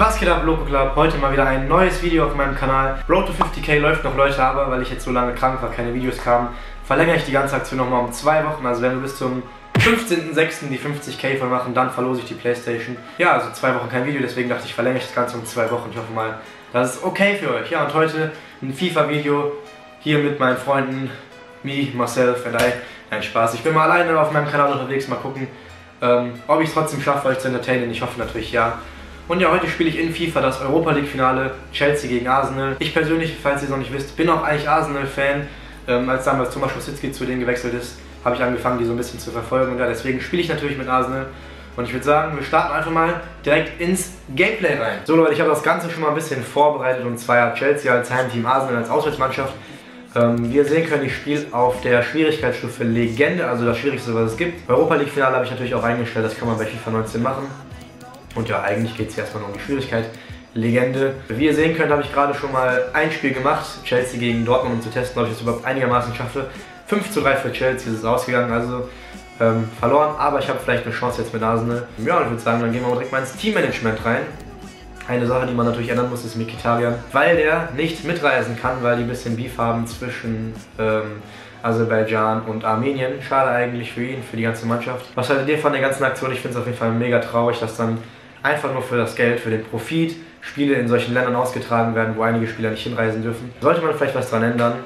Was geht ab, LocoClub? Heute mal wieder ein neues Video auf meinem Kanal. Road to 50k läuft noch, Leute, aber weil ich jetzt so lange krank war, keine Videos kamen, verlängere ich die ganze Aktion nochmal um 2 Wochen. Also wenn wir bis zum 15.06. die 50k voll machen, dann verlose ich die Playstation. Ja, also 2 Wochen kein Video, deswegen dachte ich, verlängere ich das Ganze um 2 Wochen. Ich hoffe mal, das ist okay für euch. Ja, und heute ein FIFA-Video hier mit meinen Freunden. Me, myself and I. Nein, Spaß. Ich bin mal alleine auf meinem Kanal unterwegs. Mal gucken, ob ich es trotzdem schaffe, euch zu entertainen. Ich hoffe natürlich, ja. Und ja, heute spiele ich in FIFA das Europa League Finale, Chelsea gegen Arsenal. Ich persönlich, falls ihr es noch nicht wisst, bin auch eigentlich Arsenal-Fan. Als damals Thomas Kositski zu denen gewechselt ist, habe ich angefangen, die so ein bisschen zu verfolgen. Und ja, deswegen spiele ich natürlich mit Arsenal. Und ich würde sagen, wir starten einfach mal direkt ins Gameplay rein. So Leute, ich habe das Ganze schon mal ein bisschen vorbereitet. Und zwar ja, Chelsea als Heimteam, Arsenal als Auswärtsmannschaft. Wie ihr sehen könnt, ich spiele auf der Schwierigkeitsstufe Legende, also das Schwierigste, was es gibt. Europa League Finale habe ich natürlich auch eingestellt, das kann man bei FIFA 19 machen. Und ja, eigentlich geht es erstmal nur um die Schwierigkeit Legende. Wie ihr sehen könnt, habe ich gerade schon mal ein Spiel gemacht, Chelsea gegen Dortmund, um zu testen, ob ich das überhaupt einigermaßen schaffe. 5:3 für Chelsea ist es ausgegangen, also verloren, aber ich habe vielleicht eine Chance jetzt mit Arsenal. Ja, und ich würde sagen, dann gehen wir direkt mal ins Teammanagement rein. Eine Sache, die man natürlich ändern muss, ist Mkhitaryan, weil der nicht mitreisen kann, weil die ein bisschen Beef haben zwischen Aserbaidschan und Armenien. Schade eigentlich für ihn, für die ganze Mannschaft. Was haltet ihr von der ganzen Aktion? Ich finde es auf jeden Fall mega traurig, dass dann einfach nur für das Geld, für den Profit Spiele in solchen Ländern ausgetragen werden, wo einige Spieler nicht hinreisen dürfen. Sollte man vielleicht was dran ändern,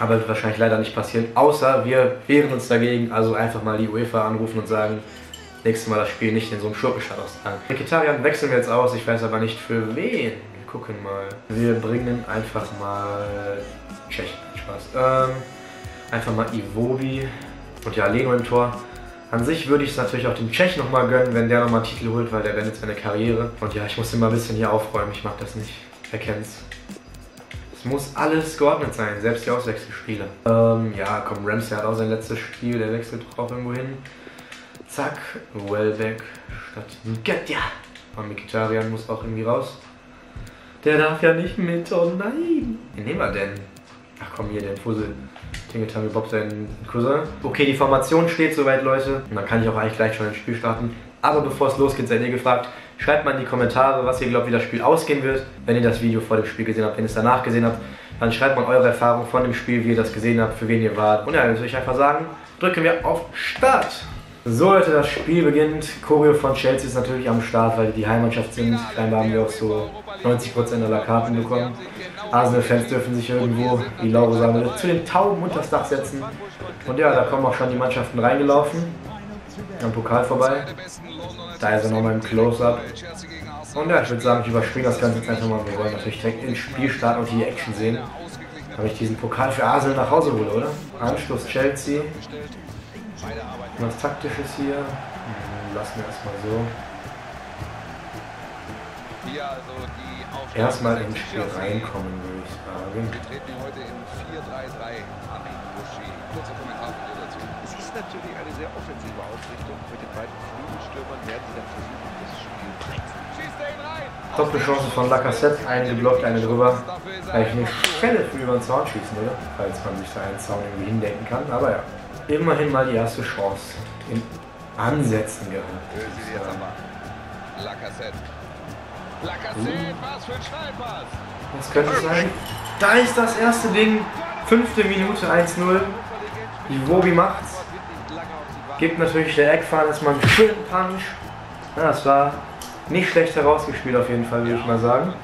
aber wird wahrscheinlich leider nicht passieren, außer wir wehren uns dagegen, also einfach mal die UEFA anrufen und sagen, nächstes Mal das Spiel nicht in so einem Schurkenstadt austragen. Mkhitaryan wechseln wir jetzt aus, ich weiß aber nicht für wen. Wir gucken mal. Wir bringen einfach mal Čech. Spaß. Einfach mal Iwobi und ja, Leno im Tor. An sich würde ich es natürlich auch dem Čech nochmal gönnen, wenn der nochmal einen Titel holt, weil der wendet seine Karriere. Und ja, ich muss immer ein bisschen hier aufräumen, ich mag das nicht. Wer kennt's? Es muss alles geordnet sein, selbst die Auswechselspieler. Ja, komm, Ramsey hat auch sein letztes Spiel, der wechselt auch irgendwo hin. Zack, Wellback statt Mkhitaryan. Aber Mkhitaryan muss auch irgendwie raus. Der darf ja nicht mit, oh nein. Wen nehmen wir denn? Ach komm, hier, den Fussel. Den getan Bob, seinen Cousin. Okay, die Formation steht soweit, Leute. Und dann kann ich auch eigentlich gleich schon ins Spiel starten. Aber bevor es losgeht, seid ihr gefragt. Schreibt mal in die Kommentare, was ihr glaubt, wie das Spiel ausgehen wird. Wenn ihr das Video vor dem Spiel gesehen habt, wenn ihr es danach gesehen habt, dann schreibt mal eure Erfahrung von dem Spiel, wie ihr das gesehen habt, für wen ihr wart. Und ja, dann würde ich einfach sagen, drücken wir auf Start. So Leute, das Spiel beginnt. Choreo von Chelsea ist natürlich am Start, weil die Heimmannschaft sind. Scheinbar haben wir auch so 90% aller Karten bekommen. Arsenal-Fans dürfen sich irgendwo, wie Laura sagen würde, zu den Tauben unters Dach setzen. Und ja, da kommen auch schon die Mannschaften reingelaufen. Am Pokal vorbei. Da ist er nochmal im Close-Up. Und ja, ich würde sagen, ich überspiele das Ganze jetzt einfach mal. Wir wollen natürlich direkt ins Spiel starten und die Action sehen. Habe ich diesen Pokal für Arsenal nach Hause hole, oder? Anschluss Chelsea. Was Taktisches hier. Lassen wir erstmal so. Erstmal ins Spiel reinkommen, würde ich sagen. Wir treten heute in 4-3-3 an. Kurzer Kommentar von dir dazu. Es ist natürlich eine sehr offensive Ausrichtung. Mit den beiden Flügelstürmern werden sie dann versuchen, das Spiel zu brechen. Top Chance von Lacazette, eingeblockt, eine drüber. Eigentlich eine Schelle für über den Zaun schießen, oder? Falls man sich da einen Zaun irgendwie hindenken kann, aber ja. Immerhin mal die erste Chance in Ansätzen gehabt. Was könnte sein? Da ist das erste Ding. 5. Minute 1-0. Iwobi macht's. Gibt natürlich der Eckfahne, das ist mal einen schönen Punch. Ja, das war nicht schlecht herausgespielt auf jeden Fall, würde ich mal sagen.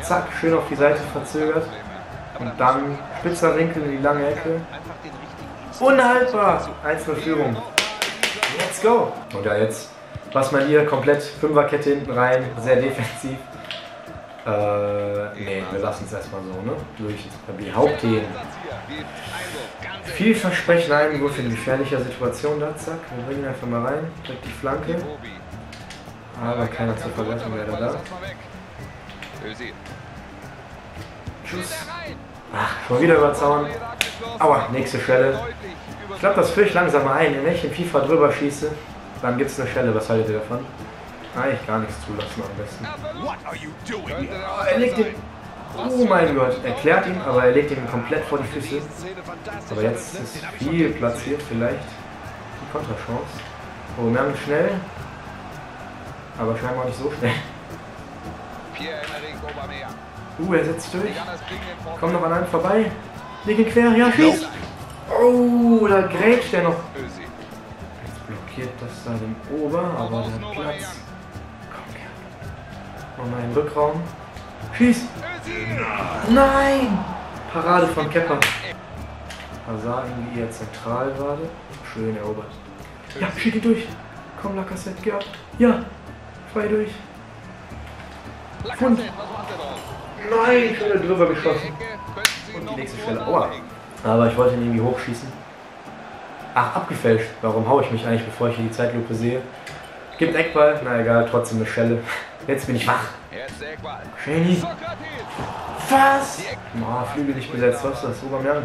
Zack, schön auf die Seite verzögert. Und dann spitzer Winkel in die lange Ecke. Unhaltbar! 1-0 Führung. Let's go! Und ja, jetzt was man hier komplett 5er-Kette hinten rein, sehr defensiv. Nee, wir lassen es erstmal so, ne? Durch die Hauptthemen. Vielversprechend Einwurf in gefährlicher Situation da, zack. Wir bringen einfach mal rein, direkt die Flanke. Aber keiner zur Verwertung wäre da. Tschüss. Ach, schon wieder über Zaun. Aua, nächste Schelle. Ich glaube, das führe ich langsam mal ein. Wenn ich im FIFA drüber schieße, dann gibt es eine Schelle. Was haltet ihr davon? Eigentlich gar nichts zulassen am besten. Oh, er legt ihn. Oh mein Gott, erklärt ihm, aber er legt ihn komplett vor die Füße. Aber jetzt ist viel platziert vielleicht. Die Konterchance. Oh, wir haben ihn schnell. Aber scheinbar nicht so schnell. Er setzt durch. Komm noch an einem vorbei. Leg ihn quer, ja, schieß. Oh, da grätscht er noch. Jetzt blockiert das da den Ober, aber der hat Platz. Komm, nochmal im Rückraum. Schieß. Nein! Parade von Kepa. Hazard, wie er zentral gerade. Schön erobert. Ja, schick ihn durch. Komm, Lacazette, geh ab. Ja, frei durch. Und nein, schon drüber geschossen. Und die nächste Stelle. Aua. Aber ich wollte ihn irgendwie hochschießen. Ach, abgefälscht. Warum haue ich mich eigentlich, bevor ich hier die Zeitlupe sehe? Gibt Eckball. Na egal, trotzdem eine Schelle. Jetzt bin ich wach. Schöni. Was? Oh, Flügel nicht besetzt. Was ist das? Aubameyang.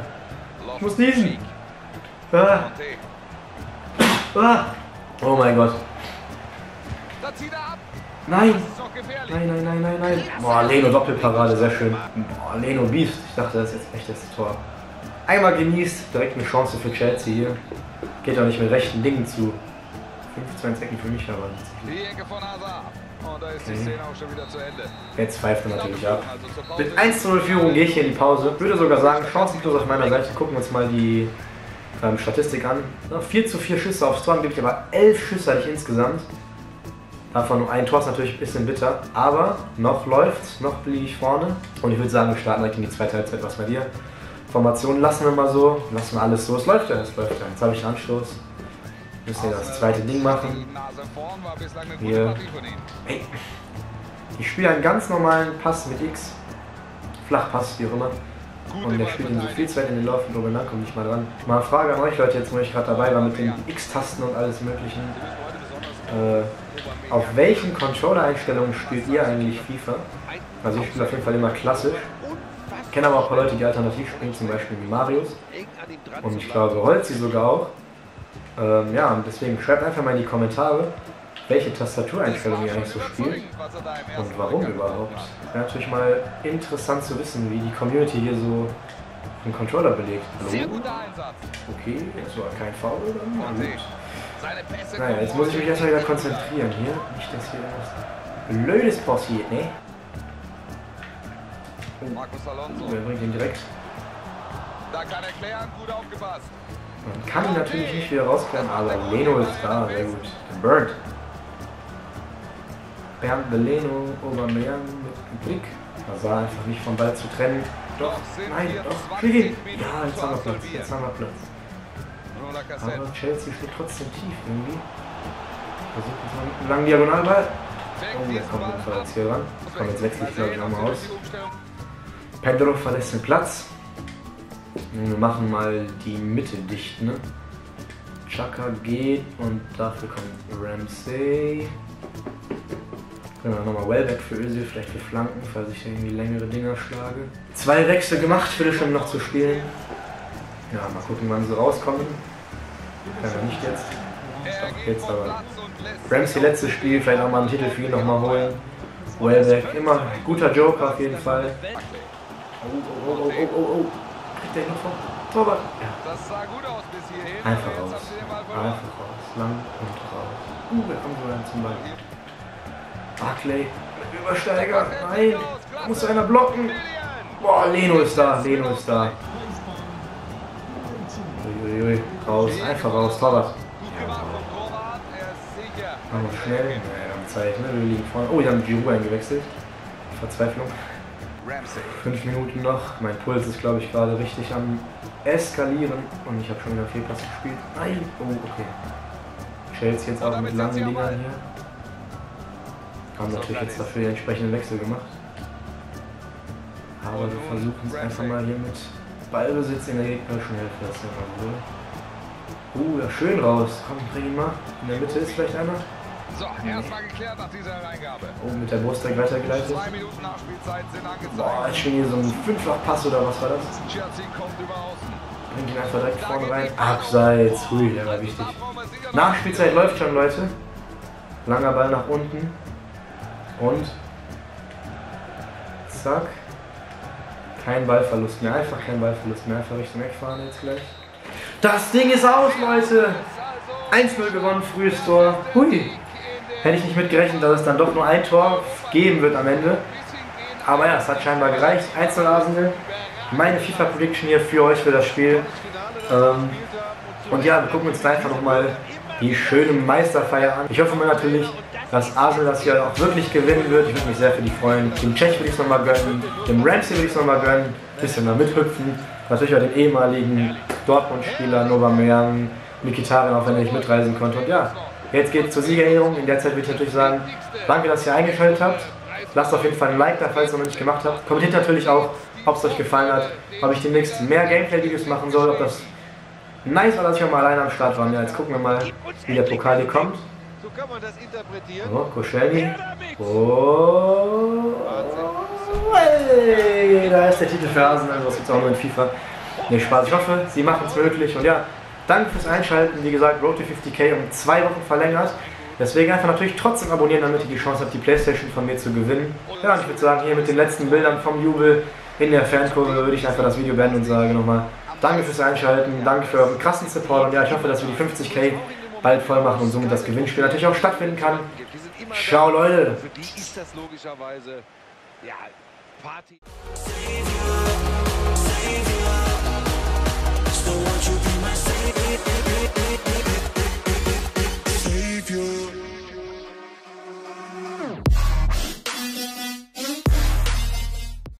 Ich muss niesen. Ah. Ah. Oh mein Gott. Nein. Nein, nein, nein, nein, nein. Boah, Leno Doppelparade, sehr schön. Boah, Leno Beast. Ich dachte, das ist jetzt echt das Tor. Einmal genießt, direkt eine Chance für Chelsea hier. Geht doch nicht mit rechten Dingen zu. 5-2 Ecken für mich, aber okay. Jetzt pfeift er natürlich ab. Mit 1:0 Führung gehe ich hier in die Pause. Würde sogar sagen, chancenlos auf meiner Seite. Gucken wir uns mal die Statistik an. 4:4 Schüsse aufs Tor, gebe ich aber 11 Schüsse hatte ich insgesamt. Davon nur ein Tor ist natürlich ein bisschen bitter, aber noch läuft's, noch liege ich vorne. Und ich würde sagen, wir starten direkt in die zweite Halbzeit. Was bei dir? Formation lassen wir mal so, lassen wir alles so. Es läuft ja, es läuft ja. Jetzt habe ich einen Anstoß. Müssen wir das zweite Ding machen. Hier. Hey. Ich spiele einen ganz normalen Pass mit X. Flachpass, wie auch immer. Und der spielt ihn so viel Zeit in den Lauf und Aubameyang kommt nicht mal dran. Mal eine Frage an euch Leute, jetzt wo ich gerade dabei war mit den X-Tasten und alles möglichen. Auf welchen Controller-Einstellungen spielt ihr eigentlich FIFA? Also ich spiele auf jeden Fall immer klassisch. Ich kenne aber auch ein paar Leute, die alternativ spielen, zum Beispiel wie Marius. Und ich glaube Holzi sogar auch. Ja, und deswegen schreibt einfach mal in die Kommentare, welche Tastatureinstellungen ihr eigentlich so spielt. Und warum überhaupt. Wäre natürlich mal interessant zu wissen, wie die Community hier so einen Controller belegt. Hallo? Okay, jetzt war kein Foul. Naja, jetzt muss ich mich erstmal wieder konzentrieren hier. Nicht, dass hier was Blödes passiert, ne? Wir bringen ihn direkt. Man kann ihn natürlich nicht wieder rausklären, aber Leno ist da, sehr gut. Der Bernd. Bernd de Leno, Aubameyang mit dem Blick. Hazard einfach nicht vom Ball zu trennen. Doch, nein, doch, krieg ihn. Ja, jetzt haben wir Platz, jetzt haben wir Platz. Aber Chelsea steht trotzdem tief irgendwie. Versucht jetzt mal mit einem langen Diagonalball. Oh, jetzt kommt der Platz hier ran. Komm, jetzt wechsle ich glaube ich nochmal aus. Pedro verlässt den Platz. Wir machen mal die Mitte dicht, ne? Chaka geht und dafür kommt Ramsey. Können wir nochmal Wellback für Özil, vielleicht für Flanken, falls ich irgendwie längere Dinger schlage. 2 Wechsel gemacht, für die schon noch zu spielen. Ja, mal gucken, wann sie rauskommen. Kann er nicht jetzt. Doch jetzt aber. Ramsey letztes Spiel, vielleicht auch mal einen Titel für ihn nochmal holen. Wellback, immer guter Joker auf jeden Fall. Oh, oh, oh, oh, oh, oh. Kriegt der noch vom Torwart? Ja. Einfach raus. Einfach raus. Lang und raus. Wir kommen so dann zum Ball. Barclay. Übersteiger. Nein. Da muss einer blocken. Boah, Leno ist da. Leno ist da. Uiuiui. Raus. Einfach raus. Torwart. Machen wir schnell. Naja, dann Zeichen. Wir liegen vorne. Oh, wir haben Giroud eingewechselt. Verzweiflung. 5 Minuten noch. Mein Puls ist, glaube ich, gerade richtig am Eskalieren. Und ich habe schon wieder Fehlpass gespielt. Nein! Oh, okay. Chelsea jetzt auch mit langen Dingern hier. Haben natürlich jetzt dafür den entsprechenden Wechsel gemacht. Aber wir versuchen es einfach mal hier mit Ballbesitz in der gegnerischen Hälfte. Das ist ja mal so. Ja, schön raus. Komm, bring ihn mal. In der Mitte ist vielleicht einer. So, erstmal geklärt nach dieser Reingabe. Oh, mit der Brust direkt weitergeleitet. 2 Minuten Nachspielzeit sind angezeigt. Boah, jetzt schon hier so ein 5-fach-Pass oder was war das? Chelsea kommt über außen. Bringt ihn einfach direkt vorne rein. Abseits. Hui, der war wichtig. Nachspielzeit läuft schon, Leute. Langer Ball nach unten. Und. Zack. Kein Ballverlust mehr. Einfach kein Ballverlust mehr. Einfach Richtung wegfahren jetzt gleich. Das Ding ist aus, Leute. 1:0 gewonnen, frühes Tor. Hui. Hätte ich nicht mitgerechnet, dass es dann doch nur ein Tor geben wird am Ende. Aber ja, es hat scheinbar gereicht. 1-0 Arsenal. Meine FIFA-Prediction hier für euch für das Spiel. Und ja, wir gucken uns gleich nochmal die schöne Meisterfeier an. Ich hoffe mal natürlich, dass Arsenal das hier auch wirklich gewinnen wird. Ich würde mich sehr für die freuen. Dem Čech würde ich es nochmal gönnen. Dem Ramsey würde ich es nochmal gönnen. Ein bisschen da mithüpfen. Natürlich auch den ehemaligen Dortmund-Spieler Aubameyang, Mkhitaryan, auch wenn er nicht mitreisen konnte. Und ja, jetzt geht es zur Siegerehrung. In der Zeit würde ich natürlich sagen, danke, dass ihr eingeschaltet habt. Lasst auf jeden Fall ein Like da, falls ihr noch nicht gemacht habt. Kommentiert natürlich auch, ob es euch gefallen hat, ob ich demnächst mehr Gameplay-Videos machen soll, ob das nice war, dass ich auch mal alleine am Start war. Ja, jetzt gucken wir mal, wie der Pokal hier kommt. So kann man das interpretieren. Oh, Koscielny. Oh, hey, da ist der Titel für Arsenal, also das gibt es auch nur in FIFA. Ne, Spaß, ich hoffe, sie machen es möglich. Und ja, danke fürs Einschalten. Wie gesagt, Road to 50k um 2 Wochen verlängert. Deswegen einfach natürlich trotzdem abonnieren, damit ihr die Chance habt, die Playstation von mir zu gewinnen. Ja, und ich würde sagen, hier mit den letzten Bildern vom Jubel in der Fankurve würde ich einfach das Video beenden und sage nochmal danke fürs Einschalten, danke für euren krassen Support. Und ja, ich hoffe, dass wir die 50k bald voll machen und somit das Gewinnspiel natürlich auch stattfinden kann. Ciao, Leute! Für die ist das logischerweise, ja, Party.